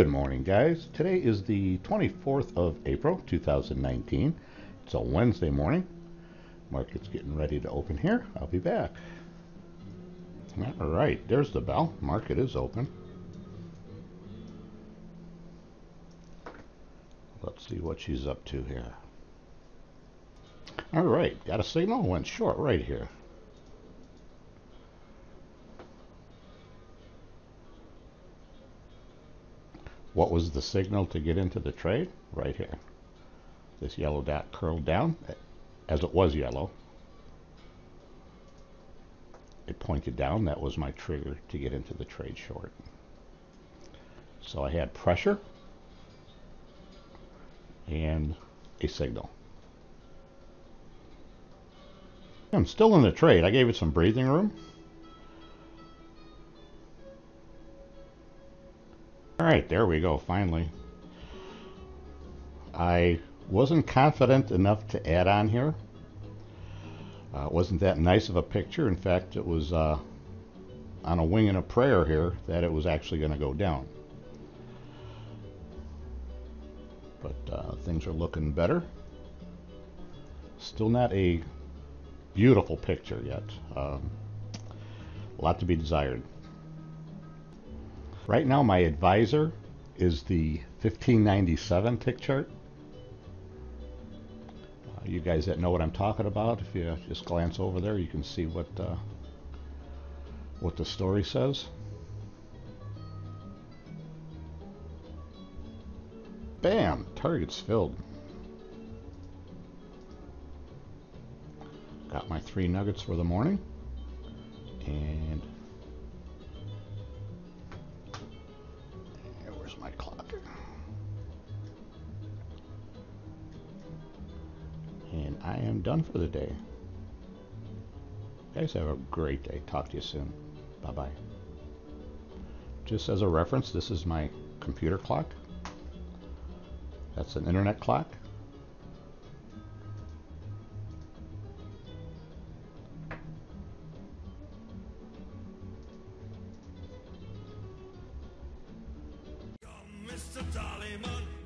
Good morning, guys. Today is the 24th of April, 2019. It's a Wednesday morning. Market's getting ready to open here. I'll be back. All right, there's the bell. Market is open. Let's see what she's up to here. All right, got a signal. Went short right here. What was the signal to get into the trade? Right here. This yellow dot curled down, as it was yellow. It pointed down. That was my trigger to get into the trade short. So I had pressure and a signal. I'm still in the trade. I gave it some breathing room. All right, there we go, finally. I wasn't confident enough to add on here. Wasn't that nice of a picture. In fact, it was on a wing and a prayer here that it was actually going to go down. But things are looking better. Still not a beautiful picture yet. A lot to be desired. Right now, my advisor is the 1597 tick chart. You guys that know what I'm talking about, if you just glance over there, you can see what the story says. Bam! Target's filled. Got my three nuggets for the morning. And my clock, and I am done for the day. You guys have a great day. Talk to you soon. Bye-bye. Just as a reference, this is my computer clock. That's an internet clock. Mr. Dollyman.